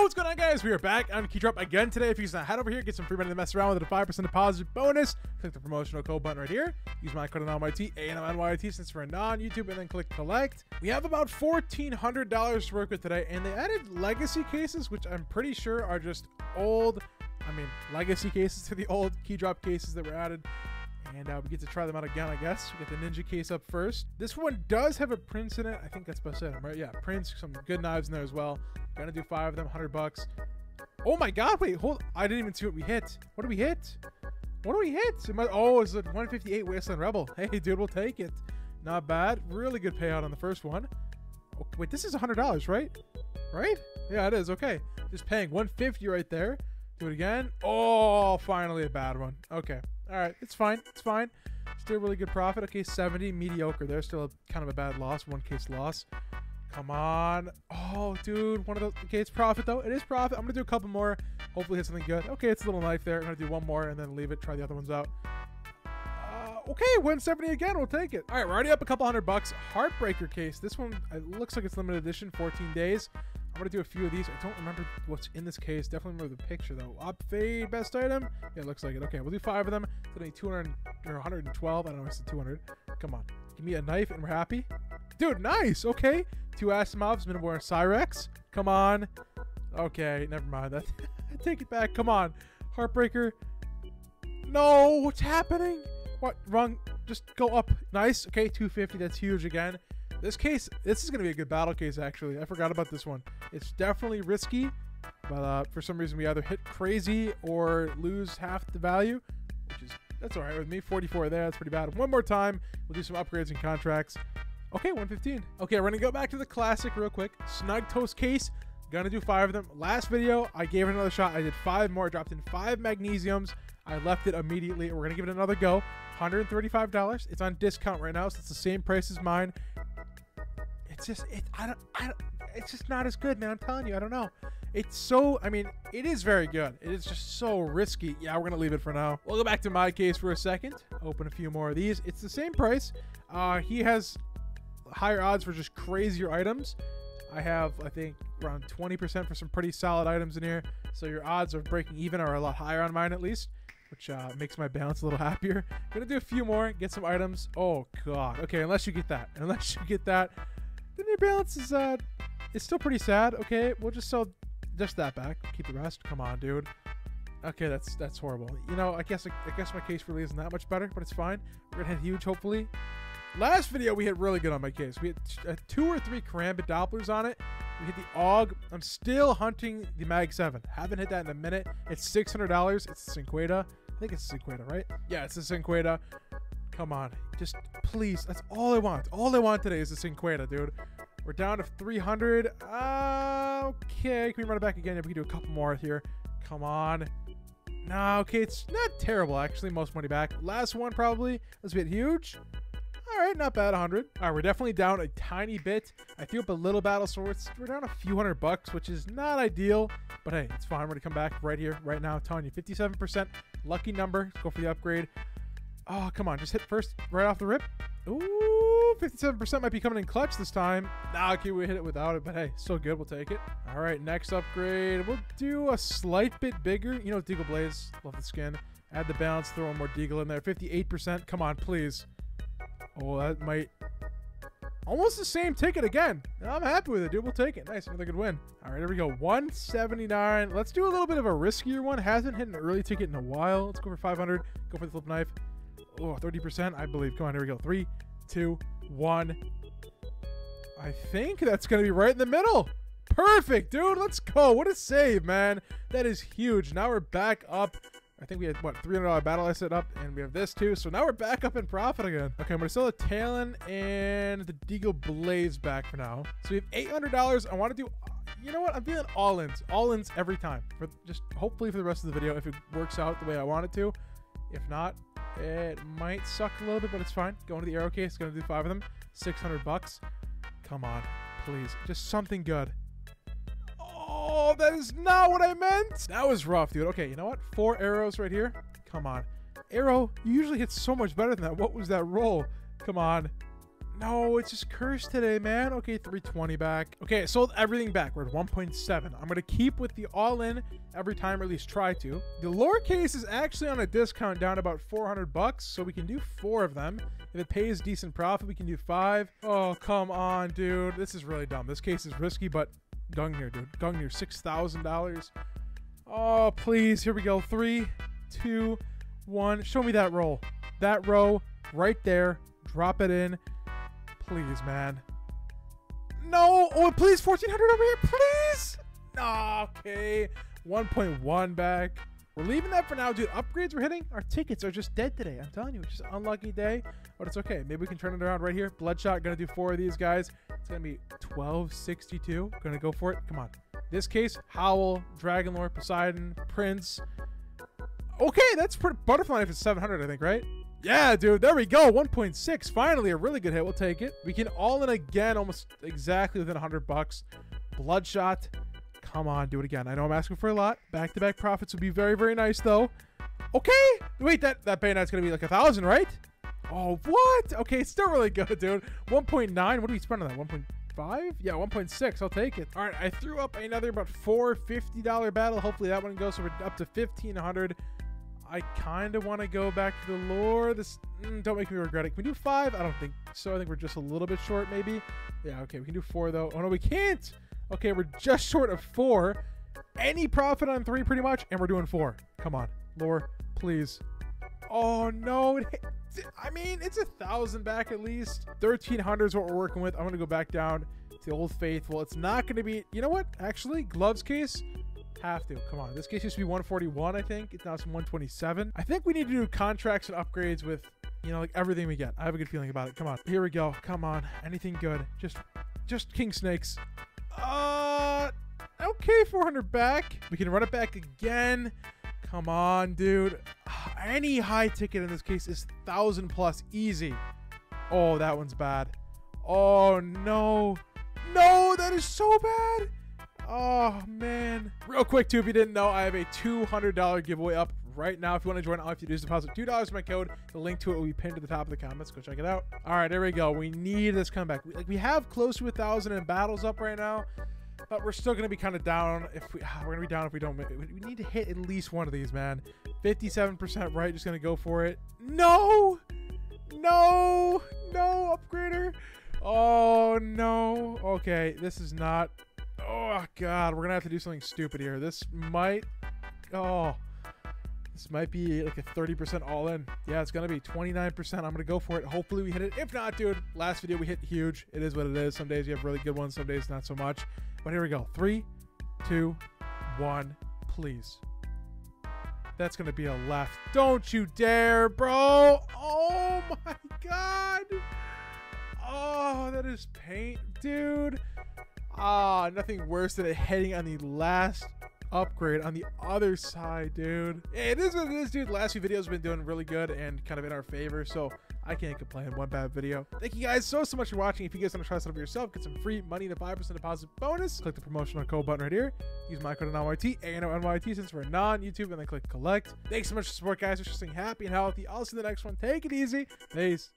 Yo, what's going on, guys? We are back. I'm Keydrop again today. If you can head over here, get some free money to mess around with, a 5% deposit bonus. Click the promotional code button right here. Use my code ANONYT, A-N-O-N-Y-T, since we're non-YouTube, and then click collect. We have about $1,400 to work with today, and they added legacy cases, which I'm pretty sure are just old, legacy cases to the old Keydrop cases that were added. And we get to try them out again, I guess. We get the ninja case up first. This one does have a Prince in it. I think that's Poseidon, right? Yeah, Prince, some good knives in there as well. Gonna do 5 of them, $100. Oh my God, wait, hold on. I didn't even see what we hit. What do we hit? What do we hit? Oh, it's a 158 Wasteland Rebel. Hey, dude, we'll take it. Not bad. Really good payout on the first one. Oh, wait, this is $100, right? Right? Yeah, it is. Okay. Just paying 150 right there. Do it again. Oh, finally a bad one. Okay. All right, it's fine. It's fine. Still really good profit. Okay, 70. Mediocre there. Still kind of a bad loss. One case loss. Come on. Oh, dude. One of those. Okay, it's profit, though. It is profit. I'm going to do a couple more. Hopefully hit something good. Okay, it's a little knife there. I'm going to do one more and then leave it. Try the other ones out. Okay, 170 again. We'll take it. All right, we're already up a couple $100. Heartbreaker case. This one, it looks like it's limited edition. 14 days. I'm going to do a few of these. I don't remember what's in this case. Definitely remember the picture, though. Op fade, best item. Yeah, it looks like it. Okay, we'll do 5 of them. Today, 200 or 112. I don't know. I said 200. Come on. Give me a knife and we're happy. Dude, nice. Okay. 2 Asimovs, Minibor, and Cyrex. Come on. Okay, never mind. That. Take it back. Come on. Heartbreaker. No, what's happening? What? Wrong. Just go up. Nice. Okay, 250. That's huge again. This case, this is going to be a good battle case, actually. I forgot about this one. It's definitely risky, but for some reason we either hit crazy or lose half the value, which is, that's all right with me. 44 there, that's pretty bad. One more time, we'll do some upgrades and contracts. Okay, 115. Okay, we're going to go back to the classic real quick. Snug Toast case, going to do 5 of them. Last video, I gave it another shot. I did 5 more, dropped in 5 magnesiums. I left it immediately. We're going to give it another go. $135. It's on discount right now, so it's the same price as mine. It's just, it's just not as good, man. I'm telling you, I don't know. It's so, it is very good. It is just so risky. Yeah, we're going to leave it for now. We'll go back to my case for a second. Open a few more of these. It's the same price. He has higher odds for just crazier items. I have, I think, around 20% for some pretty solid items in here. So your odds of breaking even are a lot higher on mine, at least, which makes my balance a little happier. Gonna do a few more, get some items. Oh God. Okay, unless you get that. Unless you get that, then your balance is it's still pretty sad. Okay, we'll just sell just that back. Keep the rest. Come on, dude. Okay, that's horrible. You know, I guess my case really isn't that much better, but it's fine. We're gonna hit huge, hopefully. Last video we hit really good on my case. We had 2 or 3 Karambit Dopplers on it. We hit the AUG. I'm still hunting the Mag 7. Haven't hit that in a minute. It's $600. It's the Cinqueta. I think it's Cinqueta, right? Yeah, it's the Cinqueta. Come on. Just please. That's all I want. All I want today is the Cinqueta, dude. We're down to 300. Okay. Can we run it back again? Yeah, we can do a couple more here. Come on. Nah, okay. It's not terrible, actually. Most money back. Last one, probably. Let's be huge. All right, not bad, 100. All right, we're definitely down a tiny bit. I threw up a little battle swords. We're down a few $100, which is not ideal, but hey, it's fine. We're gonna come back right here, right now. I'm telling you, 57%, lucky number. Let's go for the upgrade. Oh, come on, just hit first right off the rip. Ooh, 57% might be coming in clutch this time. Nah, okay, we hit it without it, but hey, still good. We'll take it. All right, next upgrade. We'll do a slight bit bigger. You know, Deagle Blaze, love the skin. Add the balance, throw one more Deagle in there. 58%. Come on, please. Oh, that might... Almost the same ticket again. I'm happy with it, dude. We'll take it. Nice. Another good win. All right, here we go. 179. Let's do a little bit of a riskier one. Hasn't hit an early ticket in a while. Let's go for 500. Go for the flip knife. Oh, 30%, I believe. Come on, here we go. 3, 2, 1. I think that's going to be right in the middle. Perfect, dude. Let's go. What a save, man. That is huge. Now we're back up. I think we had, what, $300 battle I set up, and we have this too. So now we're back up in profit again. Okay, I'm going to sell the Talon and the Deagle Blaze back for now. So we have $800. I want to do, you know what? I'm feeling all-ins. All-ins every time. For just hopefully for the rest of the video, if it works out the way I want it to. If not, it might suck a little bit, but it's fine. Going to the arrow case, going to do 5 of them. $600. Come on, please. Just something good. Oh, that is not what I meant. That was rough, dude. Okay, you know what? 4 arrows right here. Come on. Arrow, you usually hit so much better than that. What was that roll? Come on. No, it's just cursed today, man. Okay, 320 back. Okay, I sold everything back. We're at 1.7. I'm going to keep with the all-in every time, or at least try to. The lowercase is actually on a discount down about 400 bucks, so we can do 4 of them. If it pays decent profit, we can do 5. Oh, come on, dude. This is really dumb. This case is risky, but Gungnir, dude. Gungnir, $6,000. Oh, please. Here we go. 3, 2, 1. Show me that roll. That row right there. Drop it in. Please, man. No. Oh, please. 1,400 over here. Please. Okay. 1.1 back. We're leaving that for now, dude. Upgrades we're hitting. Our tickets are just dead today. I'm telling you, it's just an unlucky day, but it's okay. Maybe we can turn it around right here. Bloodshot. Going to do 4 of these guys. It's going to be 1262. Going to go for it. Come on. This case, Howl, Dragonlord, Poseidon, Prince. Okay, that's pretty. Butterfly Knife is 700, I think, right? Yeah, dude, there we go. 1.6. Finally, a really good hit. We'll take it. We can all in again, almost exactly within 100 bucks. Bloodshot. Come on, do it again. I know I'm asking for a lot. Back-to-back profits would be very, very nice, though. Okay. Wait, that Bayonet's going to be like 1,000, right? Oh, what? Okay, it's still really good, dude. 1.9. What do we spend on that? 1.9. Yeah, 1.6. I'll take it. All right, I threw up another about $450 battle. Hopefully that one goes, so we're up to 1,500. I kind of want to go back to the lore. This don't make me regret it. Can we do 5? I don't think so. I think we're just a little bit short, maybe. Yeah, okay, we can do 4 though. Oh no, we can't. Okay, we're just short of 4. Any profit on 3, pretty much, and we're doing 4. Come on, lore, please. Oh no. I mean, it's 1,000 back at least. 1,300 is what we're working with. I'm going to go back down to the Old Faithful. It's not going to be... You know what? Actually, gloves case? Have to. Come on. This case used to be 141, I think. It's now some 127. I think we need to do contracts and upgrades with, you know, like everything we get. I have a good feeling about it. Come on. Here we go. Come on. Anything good. Just King Snakes. Okay, 400 back. We can run it back again. Come on, dude. Any high ticket in this case is 1,000 plus easy. Oh, that one's bad. Oh, no. No, that is so bad. Oh, man. Real quick, too, if you didn't know, I have a $200 giveaway up right now. If you want to join, all you have to do is deposit $2 for my code. The link to it will be pinned to the top of the comments. Go check it out. All right, there we go. We need this comeback. We have close to 1,000 in battles up right now. But we're still going to be kind of down if we're going to be down if we don't. We need to hit at least one of these, man. 57% right. Just going to go for it. No, no, no upgrader. Oh, no. Okay. This is not. Oh, God. We're going to have to do something stupid here. This might. Oh, this might be like a 30% all in. Yeah, it's going to be 29%. I'm going to go for it. Hopefully we hit it. If not, dude, last video we hit huge. It is what it is. Some days you have really good ones. Some days not so much. But here we go. 3, 2, 1, please. That's going to be a left. Don't you dare, bro. Oh, my God. Oh, that is paint, dude. Ah, nothing worse than it hitting on the last upgrade on the other side, dude. It is what it is, dude. Last few videos have been doing really good and kind of in our favor, so I can't complain. One bad video. Thank you guys so much for watching. If you guys want to try this out for yourself, get some free money in a 5% deposit bonus. Click the promotional code button right here. Use my code ANONYT, ANONYT, since we're non-YouTube, and then click collect. Thanks so much for support, guys. Wish you staying happy and healthy. I'll see you in the next one. Take it easy. Peace.